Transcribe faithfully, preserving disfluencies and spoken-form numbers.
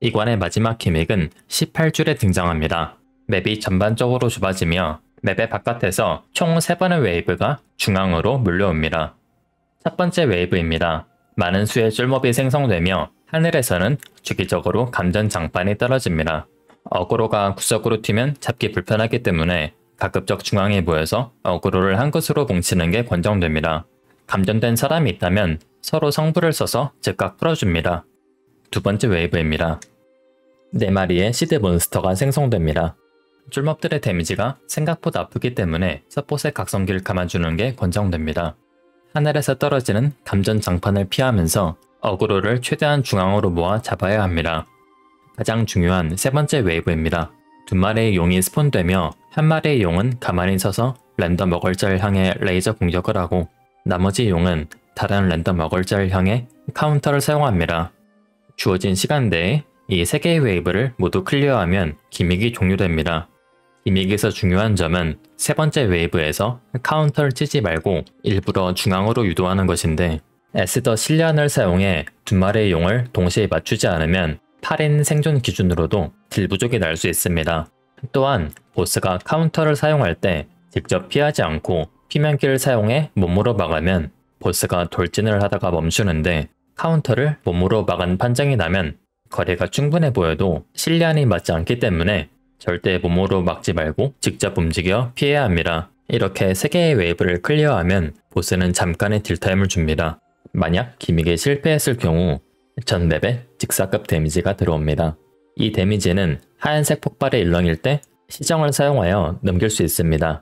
이 관의 마지막 기믹은 십팔 줄에 등장합니다. 맵이 전반적으로 좁아지며 맵의 바깥에서 총 세 번의 웨이브가 중앙으로 물려옵니다. 첫 번째 웨이브입니다. 많은 수의 쫄몹이 생성되며 하늘에서는 주기적으로 감전 장판이 떨어집니다. 어그로가 구석으로 튀면 잡기 불편하기 때문에 가급적 중앙에 모여서 어그로를 한 곳으로 뭉치는 게 권장됩니다. 감전된 사람이 있다면 서로 성부를 써서 즉각 풀어줍니다. 두 번째 웨이브입니다. 네 마리의 시드 몬스터가 생성됩니다. 쫄몹들의 데미지가 생각보다 아프기 때문에 서폿의 각성기를 감아주는 게 권장됩니다. 하늘에서 떨어지는 감전 장판을 피하면서 어그로를 최대한 중앙으로 모아 잡아야 합니다. 가장 중요한 세 번째 웨이브입니다. 두 마리의 용이 스폰되며 한 마리의 용은 가만히 서서 랜덤 어글자를 향해 레이저 공격을 하고 나머지 용은 다른 랜덤 어글자를 향해 카운터를 사용합니다. 주어진 시간 내에 이 세 개의 웨이브를 모두 클리어하면 기믹이 종료됩니다. 기믹에서 중요한 점은 세 번째 웨이브에서 카운터를 치지 말고 일부러 중앙으로 유도하는 것인데 에스더 실리안을 사용해 두 마리의 용을 동시에 맞추지 않으면 팔인 생존 기준으로도 딜 부족이 날 수 있습니다. 또한 보스가 카운터를 사용할 때 직접 피하지 않고 피면기를 사용해 몸으로 막으면 보스가 돌진을 하다가 멈추는데 카운터를 몸으로 막은 판정이 나면 거리가 충분해 보여도 실리안이 맞지 않기 때문에 절대 몸으로 막지 말고 직접 움직여 피해야 합니다. 이렇게 세 개의 웨이브를 클리어하면 보스는 잠깐의 딜타임을 줍니다. 만약 기믹에 실패했을 경우 전 맵에 직사급 데미지가 들어옵니다. 이 데미지는 하얀색 폭발의 일렁일 때 시정을 사용하여 넘길 수 있습니다.